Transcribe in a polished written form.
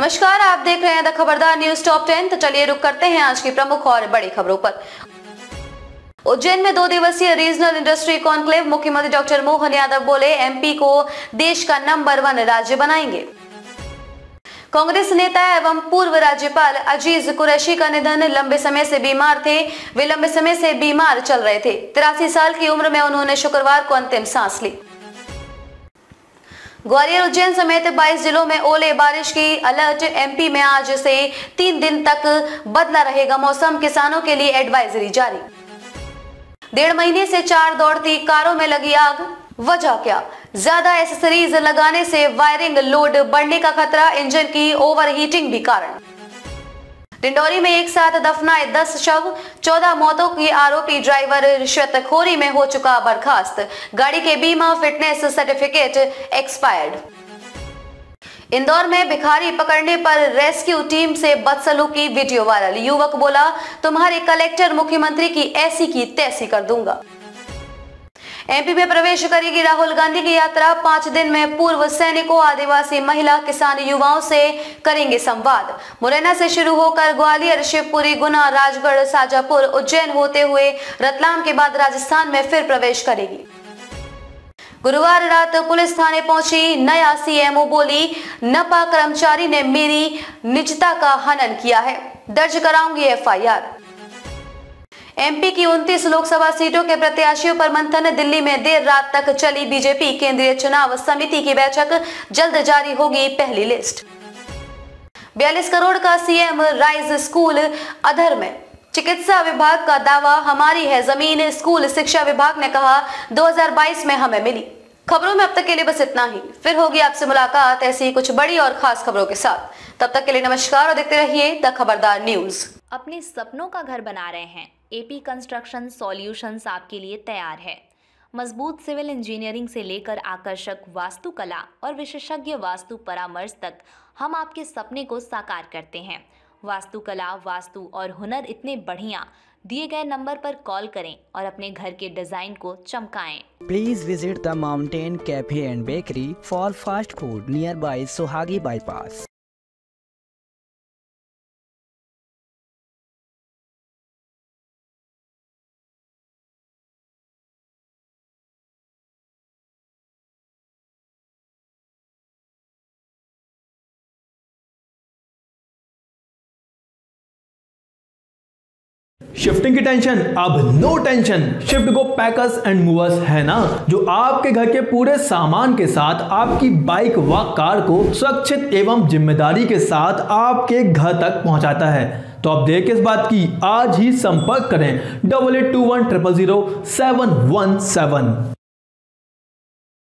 नमस्कार, आप देख रहे हैं द खबरदार न्यूज टॉप 10। तो चलिए रुक करते हैं आज की प्रमुख और बड़ी खबरों पर। उज्जैन में 2 दिवसीय रीजनल इंडस्ट्री कॉन्क्लेव, मुख्यमंत्री डॉक्टर मोहन यादव बोले एमपी को देश का नंबर 1 राज्य बनाएंगे। कांग्रेस नेता एवं पूर्व राज्यपाल अजीज कुरैशी का निधन, लंबे समय से बीमार थे। वे लंबे समय से बीमार चल रहे थे। 83 साल की उम्र में उन्होंने शुक्रवार को अंतिम सांस ली। ग्वालियर, उज्जैन समेत 22 जिलों में ओले बारिश की अलर्ट। एमपी में आज से 3 दिन तक बदला रहेगा मौसम, किसानों के लिए एडवाइजरी जारी। 1.5 महीने से 4 दौड़ती कारों में लगी आग, वजह क्या? ज्यादा एक्सेसरीज लगाने से वायरिंग लोड बढ़ने का खतरा, इंजन की ओवरहीटिंग भी कारण। डिंडोरी में एक साथ दफनाए 10 शव, 14 मौतों की आरोपी ड्राइवर रिश्वतखोरी में हो चुका बर्खास्त, गाड़ी के बीमा फिटनेस सर्टिफिकेट एक्सपायर्ड। इंदौर में भिखारी पकड़ने पर रेस्क्यू टीम से बदसलूकी वीडियो वायरल, युवक बोला तुम्हारे कलेक्टर मुख्यमंत्री की ऐसी की तैसी कर दूंगा। एमपी में प्रवेश करेगी राहुल गांधी की यात्रा, 5 दिन में पूर्व सैनिकों, आदिवासी महिला, किसान, युवाओं से करेंगे संवाद। मुरैना से शुरू होकर ग्वालियर, शिवपुरी, गुना, राजगढ़, शाजापुर, उज्जैन होते हुए रतलाम के बाद राजस्थान में फिर प्रवेश करेगी। गुरुवार रात पुलिस थाने पहुंची नया सीएमओ, बोली नपा कर्मचारी ने मेरी निजता का हनन किया है, दर्ज कराऊंगी एफआईआर। एमपी की 29 लोकसभा सीटों के प्रत्याशियों पर मंथन, दिल्ली में देर रात तक चली बीजेपी केंद्रीय चुनाव समिति की बैठक, जल्द जारी होगी पहली लिस्ट। 42 करोड़ का सीएम राइज स्कूल अधर में, चिकित्सा विभाग का दावा हमारी है जमीन, स्कूल शिक्षा विभाग ने कहा 2022 में हमें मिली। खबरों में अब तक के लिए बस इतना ही, फिर होगी आपसे मुलाकात ऐसी कुछ बड़ी और खास खबरों के साथ। तब तक के लिए नमस्कार और देखते रहिए द खबरदार न्यूज। अपने सपनों का घर बना रहे हैं? ए पी कंस्ट्रक्शन सॉल्यूंस आपके लिए तैयार है। मजबूत सिविल इंजीनियरिंग से लेकर आकर्षक वास्तुकला और विशेषज्ञ वास्तु परामर्श तक हम आपके सपने को साकार करते हैं। वास्तुकला, वास्तु और हुनर इतने बढ़िया, दिए गए नंबर पर कॉल करें और अपने घर के डिजाइन को चमकाएं। Please visit the mountain cafe and bakery for fast food near by Suhagi bypass. Shifting की टेंशन अब नो टेंशन, शिफ्ट को पैकर्स एंड मूवर्स है ना, जो आपके घर के पूरे सामान के साथ आपकी बाइक व कार को सुरक्षित एवं जिम्मेदारी के साथ आपके घर तक पहुंचाता है। तो आप देर किस बात की, आज ही संपर्क करें 8821000717।